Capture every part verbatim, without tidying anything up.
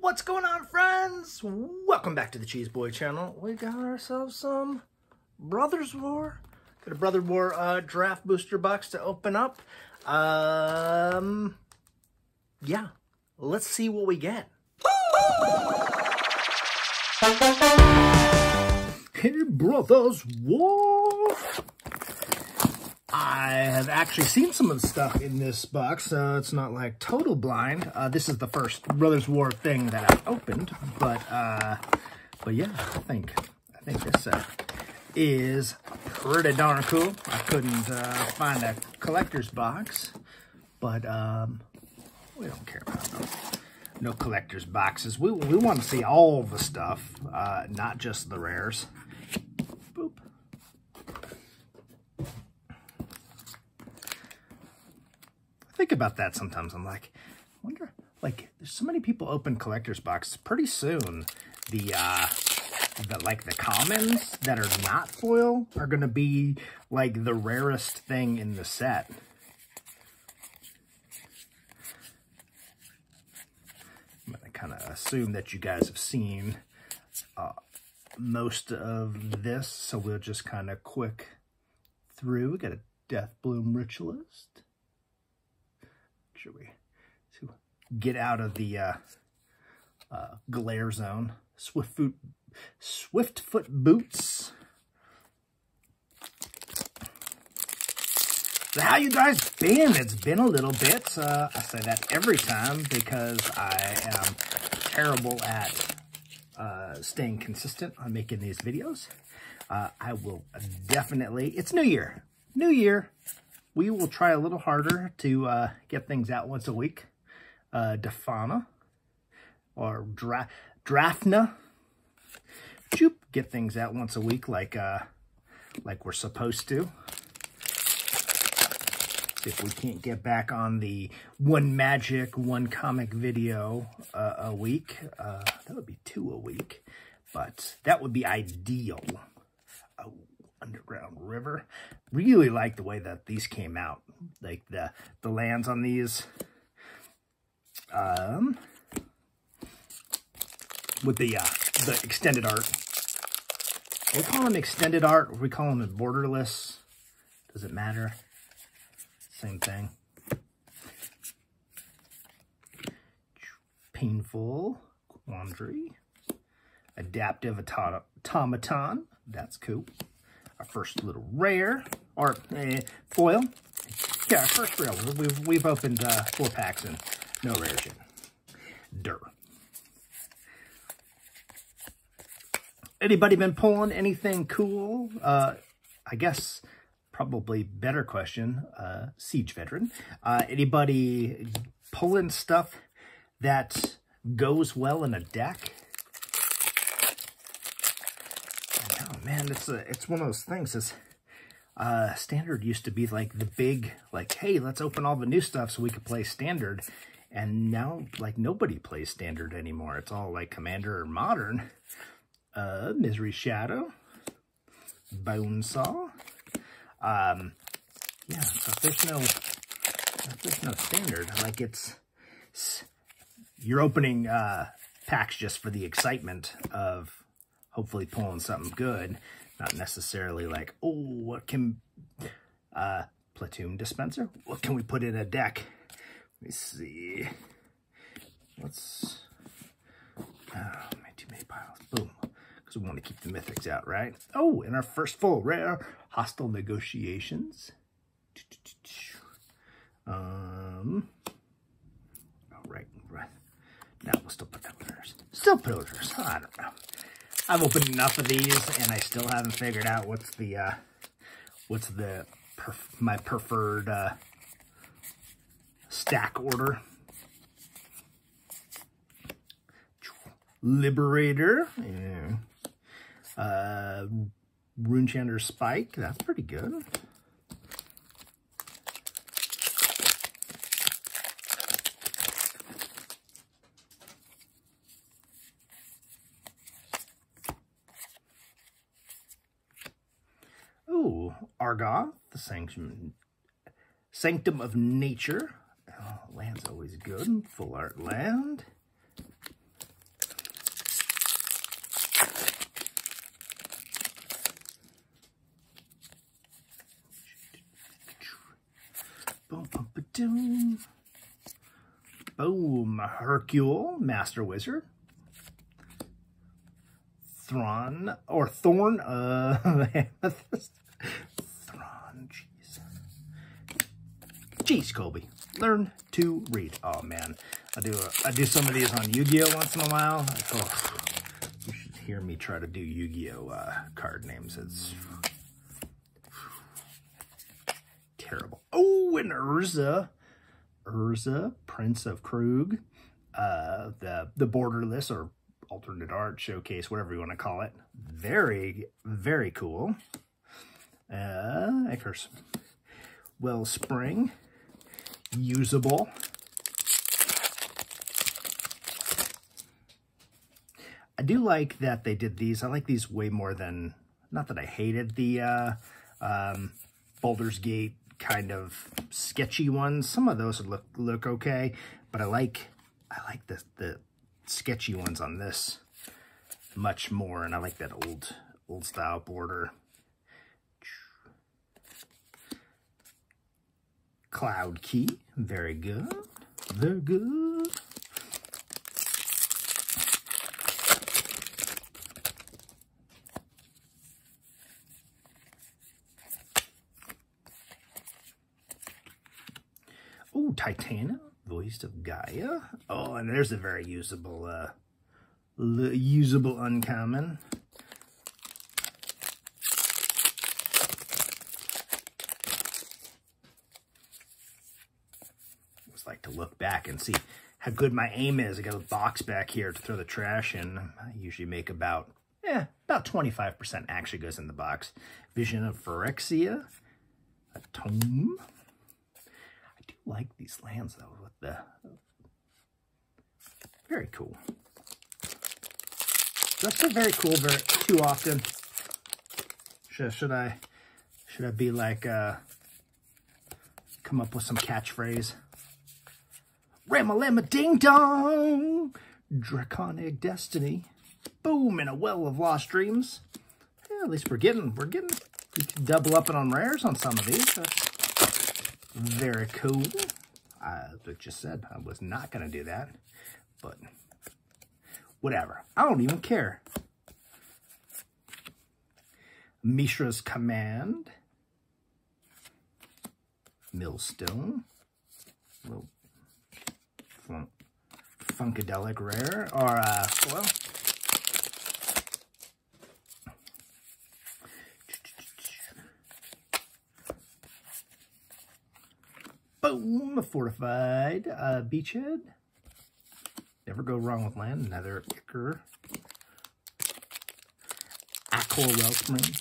What's going on, friends? Welcome back to the Cheese Boy channel. We got ourselves some Brothers War. Got a Brother War uh, draft booster box to open up. Um, yeah, let's see what we get. Hey, Brothers War! I have actually seen some of the stuff in this box. Uh, it's not like total blind. Uh, this is the first Brothers War thing that I've opened, but uh, but yeah, I think I think this uh, is pretty darn cool. I couldn't uh, find a collector's box, but um, we don't care about no, no collector's boxes. We we want to see all the stuff, uh, not just the rares. Boop. Think about that sometimes. I'm like, I wonder, like, there's so many people open collector's boxes. Pretty soon, the, uh, the, like, the commons that are not foil are going to be, like, the rarest thing in the set. I'm going to kind of assume that you guys have seen uh, most of this, so we'll just kind of quick through. We got a Deathbloom Ritualist. Should we to get out of the uh, uh, glare zone? Swift foot, swift foot boots. So how you guys been? It's been a little bit. Uh, I say that every time because I am terrible at uh, staying consistent on making these videos. Uh, I will definitely. It's New Year. New Year. We will try a little harder to uh, get things out once a week. Uh, Defana or Dra Drafna. Choop. Get things out once a week like uh, like we're supposed to. If we can't get back on the one magic, one comic video uh, a week, uh, that would be two a week. But that would be ideal. Oh. Underground River. Really like the way that these came out. Like the the lands on these. Um with the uh the extended art. We call them extended art, or we call them borderless. Doesn't matter. Same thing. Painful quandary. Adaptive automaton. That's cool. Our first little rare, or eh, foil. Yeah, our first rare. We've, we've opened uh, four packs and no rares yet. Durr. Anybody been pulling anything cool? Uh, I guess probably better question, uh, Siege Veteran. Uh, anybody pulling stuff that goes well in a deck? Man, it's a, it's one of those things. Is uh, standard used to be like the big, like, hey, let's open all the new stuff so we could play standard. And now, like, nobody plays standard anymore. It's all like commander or modern. Uh, Misery Shadow, Bonesaw. Um, yeah, so if there's no, if there's no standard, like it's, it's you're opening uh, packs just for the excitement of. Hopefully pulling something good, not necessarily like, oh, what can, uh, Platoon Dispenser? What can we put in a deck? Let me see. Let's, oh, made too many piles. Boom. Because we want to keep the mythics out, right? Oh, and our first full rare, Hostile Negotiations. Um, all right, right. Now we'll still put pillars. Still pillars, I don't know. I've opened enough of these, and I still haven't figured out what's the uh, what's the perf my preferred uh, stack order. Liberator, yeah. uh, Rune Chander Spike. That's pretty good. Argoth, the Sanctum, Sanctum of Nature. Oh, land's always good. Full art land. do. Boom. Hercule, Master Wizard. Thron, or Thorn of Amethyst. Thron, jeez. Jeez, Colby. Learn to read. Oh, man. I do a, I do some of these on Yu-Gi-Oh! Once in a while. Oh, you should hear me try to do Yu-Gi-Oh! Uh, card names. It's terrible. Oh, and Urza. Urza, Prince of Krug. Uh, the, the Borderless, or alternate art showcase, whatever you want to call it. Very, very cool. Uh, I curse. Wellspring, usable. I do like that they did these. I like these way more than, not that I hated the uh, um, Baldur's Gate kind of sketchy ones. Some of those would look look okay, but I like I like the the. sketchy ones on this much more, and I like that old old style border. Cloud key, very good, very good. Oh, Titana, Voice of Gaia. Oh, and there's a very usable, uh, usable uncommon. I always like to look back and see how good my aim is. I got a box back here to throw the trash in. I usually make about, yeah, about twenty-five percent actually goes in the box. Vision of Phyrexia, a tome. Like these lands though, with the very cool. That's a very cool. Very too often. Should should I should I be like uh, come up with some catchphrase? Ramalama ding dong, Draconic destiny, boom, and a well of lost dreams. Yeah, at least we're getting we're getting we can double up on rares on some of these. That's very cool. I just said I was not going to do that, but whatever. I don't even care. Mishra's Command. Millstone. Little fun Funkadelic Rare. Or, uh, well. Boom, fortified uh, beachhead. Never go wrong with land. Another Icker. Aqua Wellspring.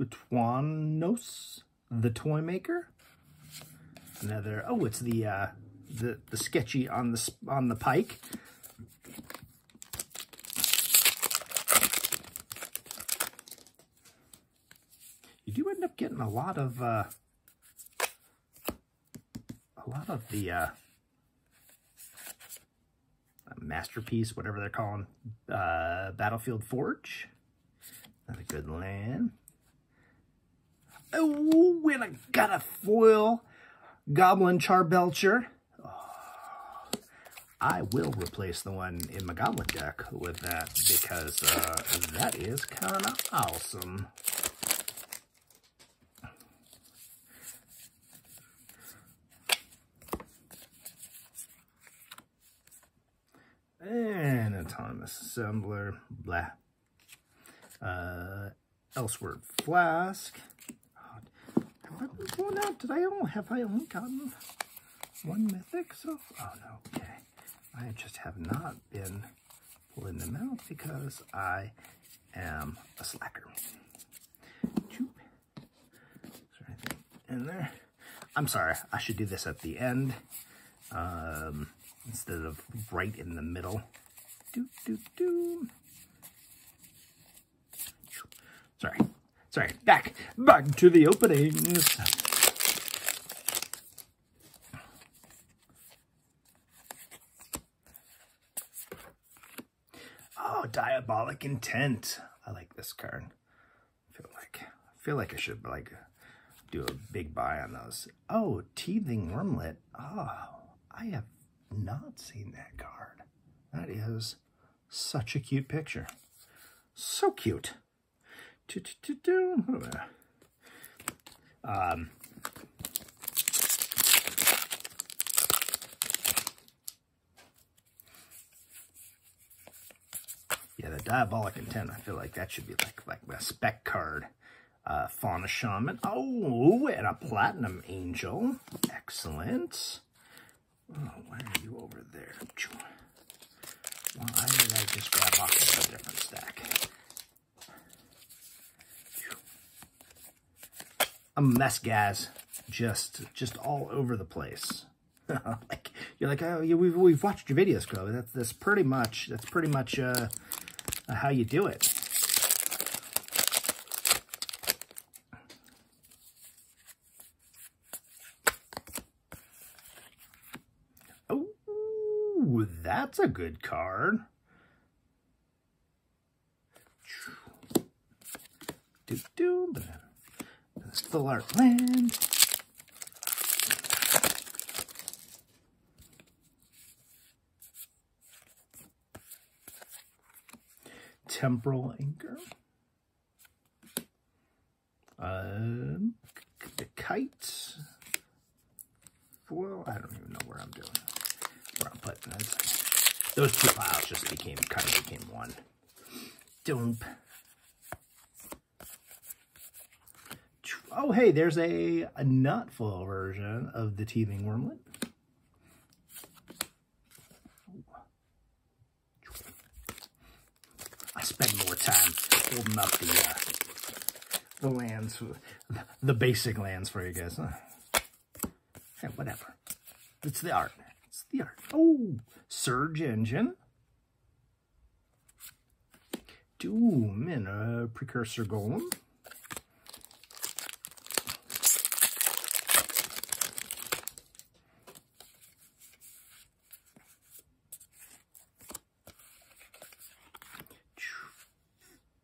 Atwanos, the toy maker. Another. Oh, it's the uh, the the sketchy on the on the pike. You end up getting a lot of uh, a lot of the uh, masterpiece, whatever they're calling, uh, Battlefield Forge. Not a good land. Oh, and I got a foil Goblin Charbelcher. Oh, I will replace the one in my Goblin deck with that because uh, that is kind of awesome. And Autonomous Assembler, blah. Uh, Elsewhere Flask. Oh, have I been going out? Did I only, have I only gotten one mythic? So, oh no, okay. I just have not been pulling them out because I am a slacker. Choop. Is there anything in there? I'm sorry, I should do this at the end. Um... Instead of right in the middle. Do, do, do. Sorry. Sorry. Back. Back to the openings. Diabolic Intent. I like this card. I feel like I feel like I should like do a big buy on those. Oh, Teeming Wormlet. Oh, I have not seen that card. That is such a cute picture. So cute. Um Yeah, the Diabolic Intent, I feel like that should be like like my spec card. Uh, Fauna Shaman. Oh, and a Platinum Angel. Excellent. Oh, why are you over there? Why did I just grab off of a different stack? A mess, guys. Just just all over the place. Like, you're like, oh, you, we've, we've watched your videos, Colby. That's, that's pretty much, that's pretty much uh, how you do it. Oh, that's a good card. Do-do, still our land. Temporal Anchor. Um, the Kite. Well, I don't even know where I'm doing, where I'm putting this. Those two piles just became, kind of became one. Dump. Oh, hey, there's a, a not full version of the Teeming Wormlet. I spend more time holding up the uh, the lands, the basic lands for you guys, huh? Hey, whatever. It's the art. It's the art. Oh, Surge Engine. Doom and a Precursor Golem.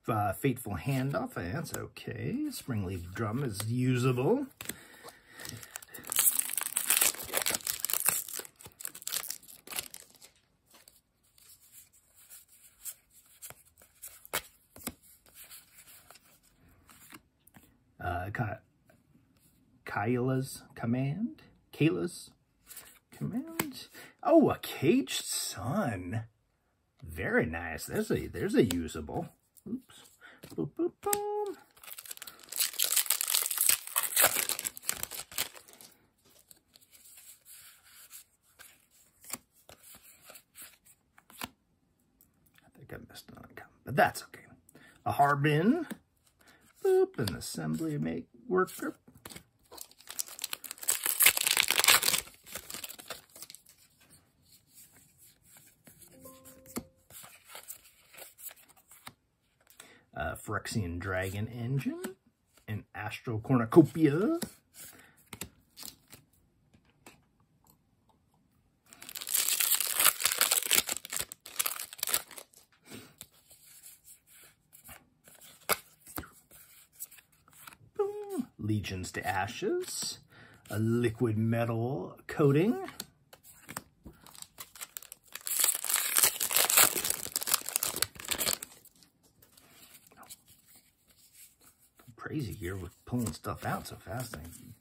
Uh, Fateful Handoff, that's okay. Springleaf Drum is usable. Uh, Ka Kayla's Command. Kayla's Command. Oh, a Caged Sun. Very nice. There's a there's a usable. Oops. Boop, boop, boom. I think I missed another count, but that's okay. A Harbin. Boop, an assembly make worker. Uh, Phyrexian Dragon Engine, an Astral Cornucopia. Boom. Legions to Ashes, a liquid metal coating. Crazy here with pulling stuff out so fast. I'm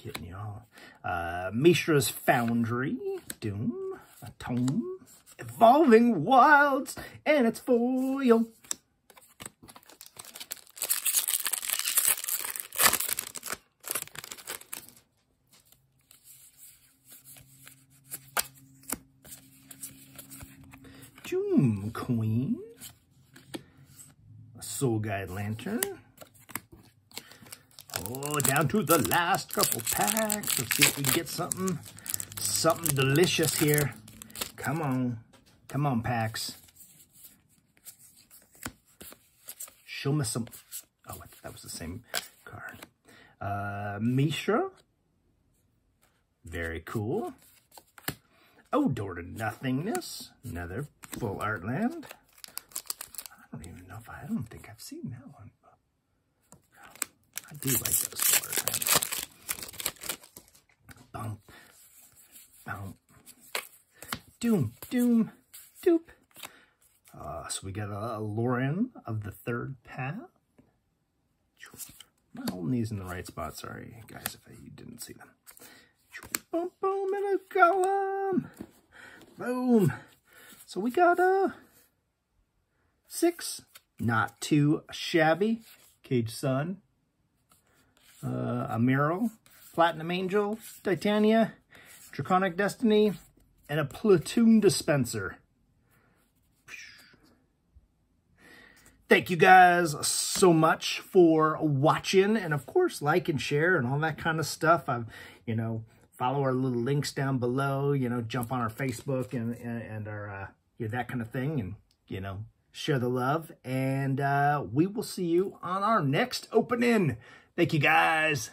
getting you all. Uh, Mishra's Foundry, Doom, a Tome, Evolving Wilds, and it's foil. Doom Queen, a Soul Guide Lantern. Oh, down to the last couple packs. Let's see if we can get something, something delicious here. Come on. Come on, packs. Show me some. Oh, that was the same card. Uh, Mishra. Very cool. Oh, Door to Nothingness. Another full art land. stuff. I don't think I've seen that one. I do like those water hands. Bump. Bump. Doom. Doom. Doop. Uh, so we got a, a Lorien of the Third Path. I'm not holding these in the right spot. Sorry, guys, if I, you didn't see them. Boom, boom, and a golem. Boom. So we got a six. Not too shabby. Caged Sun. Uh, a Meryl. Platinum Angel. Titana. Draconic Destiny. And a Platoon Dispenser. Thank you guys so much for watching, and of course, like and share and all that kind of stuff. I've, you know, follow our little links down below, you know, jump on our Facebook and, and, and our, uh, you know, that kind of thing, and, you know, share the love, and uh, we will see you on our next opening. Thank you guys.